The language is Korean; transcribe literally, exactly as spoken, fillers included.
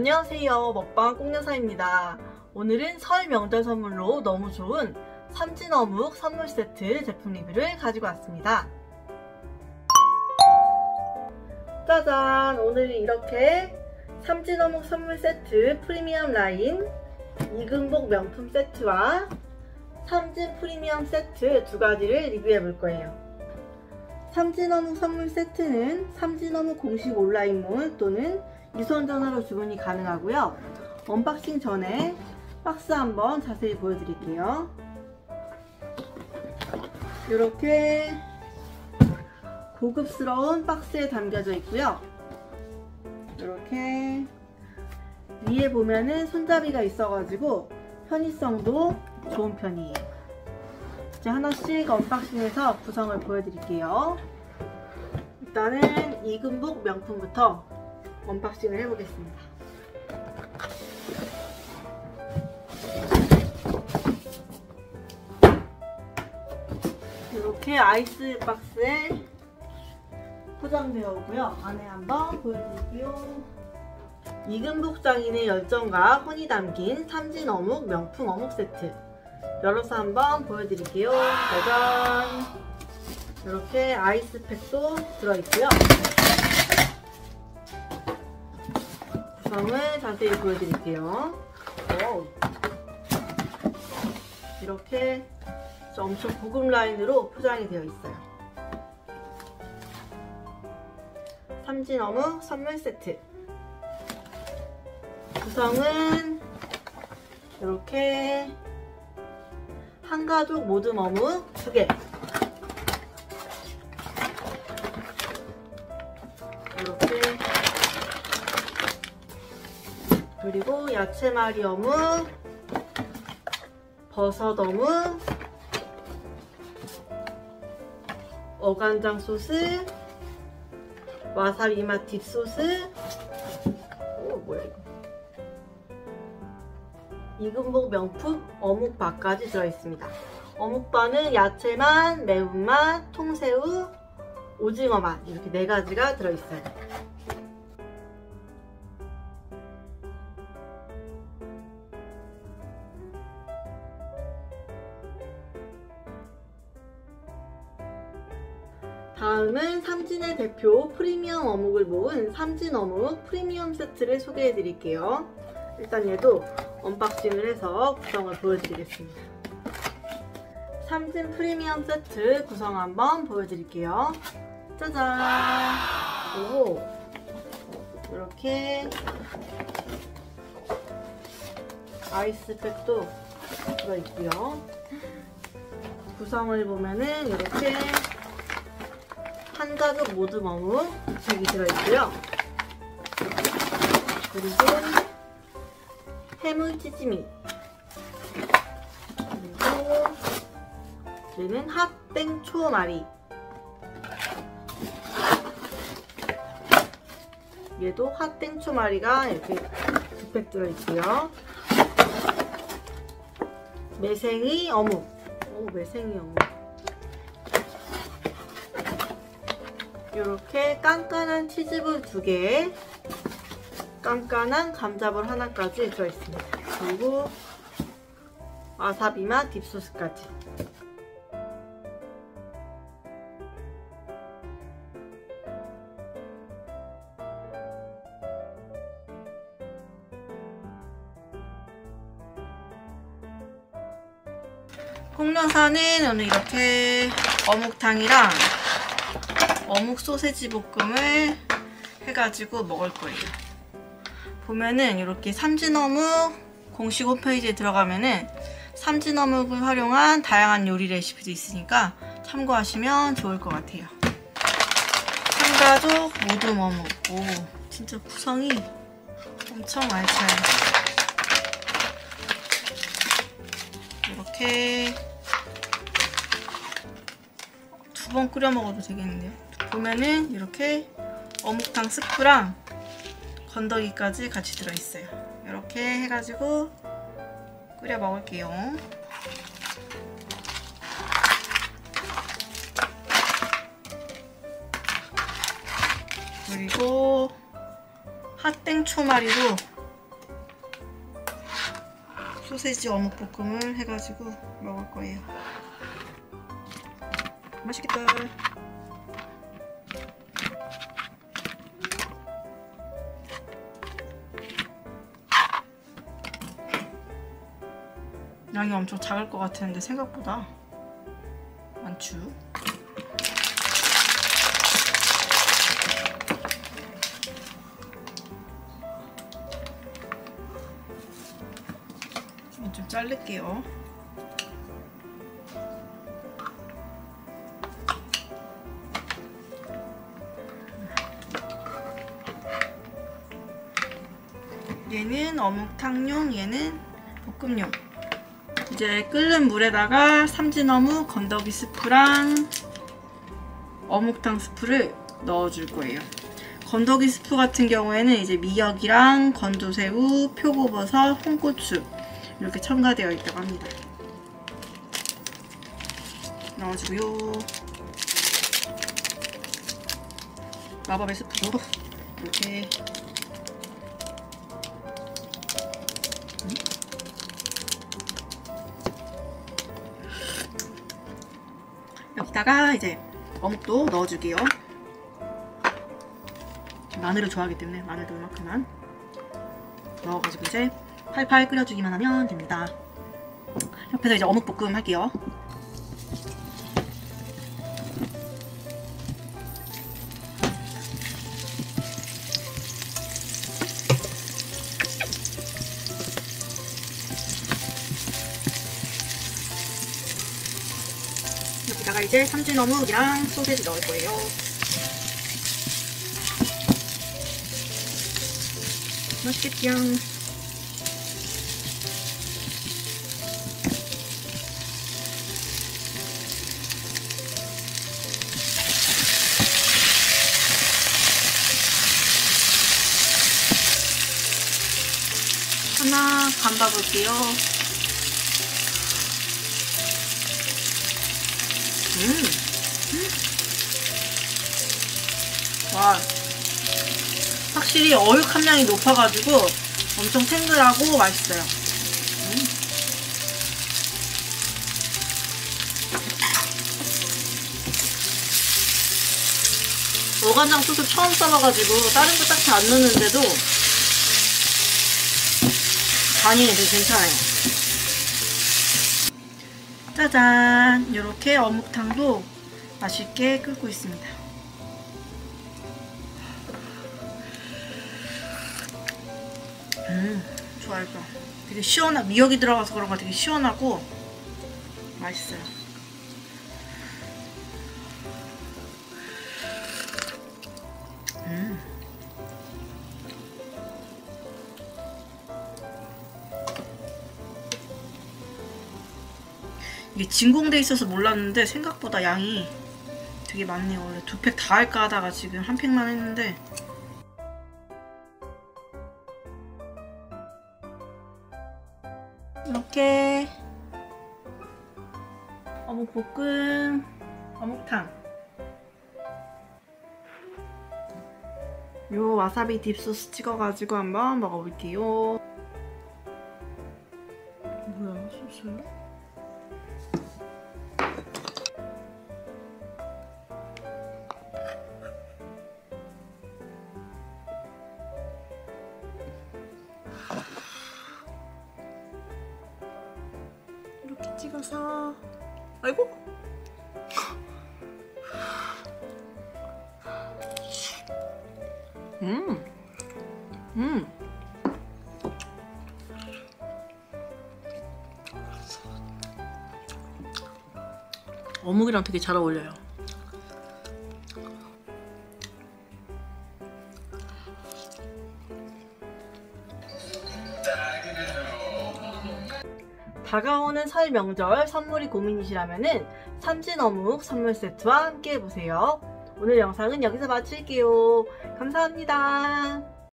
안녕하세요, 먹방 꽁여사입니다. 오늘은 설 명절 선물로 너무 좋은 삼진어묵 선물세트 제품 리뷰를 가지고 왔습니다. 짜잔! 오늘은 이렇게 삼진어묵 선물세트 프리미엄 라인 이금복 명품 세트와 삼진 프리미엄 세트 두 가지를 리뷰해 볼 거예요. 삼진어묵 선물 세트는 삼진어묵 공식 온라인몰 또는 유선전화로 주문이 가능하고요. 언박싱 전에 박스 한번 자세히 보여드릴게요. 이렇게 고급스러운 박스에 담겨져 있고요. 이렇게 위에 보면은 손잡이가 있어가지고 편의성도 좋은 편이에요. 이제 하나씩 언박싱해서 구성을 보여드릴게요. 일단은 이금복 명품부터 언박싱을 해보겠습니다. 이렇게 아이스 박스에 포장되어 오고요. 안에 한번 보여드릴게요. 이금복 장인의 열정과 혼이 담긴 삼진어묵 명품 어묵 세트. 열어서 한번 보여드릴게요. 짜잔! 이렇게 아이스팩도 들어있고요. 구성을 자세히 보여드릴게요. 오. 이렇게 엄청 고급 라인으로 포장이 되어 있어요. 삼진어묵 선물 세트. 구성은 이렇게 한가족 모듬 어묵 두 개, 이렇게, 그리고 야채마리 어묵, 버섯 어묵, 어간장 소스, 와사비 맛 딥소스. 오, 뭐야 이거. 이금복 명품 어묵바까지 들어있습니다. 어묵바는 야채맛, 매운맛, 통새우, 오징어맛 이렇게 네 가지가 들어있어요. 다음은 삼진의 대표 프리미엄 어묵을 모은 삼진어묵 프리미엄 세트를 소개해드릴게요. 일단 얘도 언박싱을 해서 구성을 보여드리겠습니다. 삼진 프리미엄 세트 구성 한번 보여드릴게요. 짜잔! 오! 이렇게 아이스팩도 들어있고요. 구성을 보면은 이렇게 한가족 모듬 어묵 색이 들어있고요. 그리고 해물치즈미, 그리고 얘는 핫땡초마리, 얘도 핫땡초마리가 이렇게 두 팩 들어있고요. 매생이 어묵, 오 매생이 어묵, 이렇게 깐깐한 치즈볼 두 개, 깐깐한 감자볼 하나까지 들어있습니다. 그리고 와사비맛 딥소스까지. 꽁여사는 오늘 이렇게 어묵탕이랑 어묵 소세지 볶음을 해가지고 먹을 거예요. 보면은 이렇게 삼진어묵 공식 홈페이지에 들어가면은 삼진어묵을 활용한 다양한 요리 레시피도 있으니까 참고하시면 좋을 것 같아요. 한가족 모듬 어묵. 오, 진짜 구성이 엄청 알차요. 이렇게 두 번 끓여 먹어도 되겠는데요. 보면은 이렇게 어묵탕 스프랑 건더기까지 같이 들어있어요. 이렇게 해가지고 끓여 먹을게요. 그리고 핫땡초마리도 소세지 어묵 볶음을 해가지고 먹을 거예요. 맛있겠다. 양이 엄청 작을 것 같았는데 생각보다 많쥬. 좀 자를게요. 얘는 어묵탕용, 얘는 볶음용. 이제 끓는 물에다가 삼진어묵 건더기 스프랑 어묵탕 스프를 넣어줄 거예요. 건더기 스프 같은 경우에는 이제 미역이랑 건조새우, 표고버섯, 홍고추 이렇게 첨가되어 있다고 합니다. 넣어주고요. 마법의 스프도 이렇게 여기다가 이제 어묵도 넣어줄게요. 마늘을 좋아하기 때문에 마늘도 이만큼만 넣어가지고 이제 팔팔 끓여주기만 하면 됩니다. 옆에서 이제 어묵볶음 할게요. 여기다가 이제 삼진어묵이랑 소세지 넣을 거예요. 맛있겠죠? 하나 담가볼게요. 음. 음. 와, 확실히 어육 함량이 높아가지고 엄청 탱글하고 맛있어요. 음. 어간장 소스 처음 써봐가지고 다른 거 딱히 안 넣는데도 아니, 되게 괜찮아요. 짜잔! 이렇게 어묵탕도 맛있게 끓고 있습니다. 음, 좋아요. 되게 시원한, 미역이 들어가서 그런가 되게 시원하고 맛있어요. 음. 이게 진공돼 있어서 몰랐는데 생각보다 양이 되게 많네요. 원래 두 팩 다 할까 하다가 지금 한 팩만 했는데 이렇게 어묵볶음, 어묵탕, 요 와사비 딥소스 찍어가지고 한번 먹어볼게요. 뭐야, 소스요? 이렇게 찍어서, 아이고, 음, 음, 어묵이랑 되게 잘 어울려요. 다가오는 설 명절 선물이 고민이시라면은 삼진어묵 선물 세트와 함께 해보세요. 오늘 영상은 여기서 마칠게요. 감사합니다.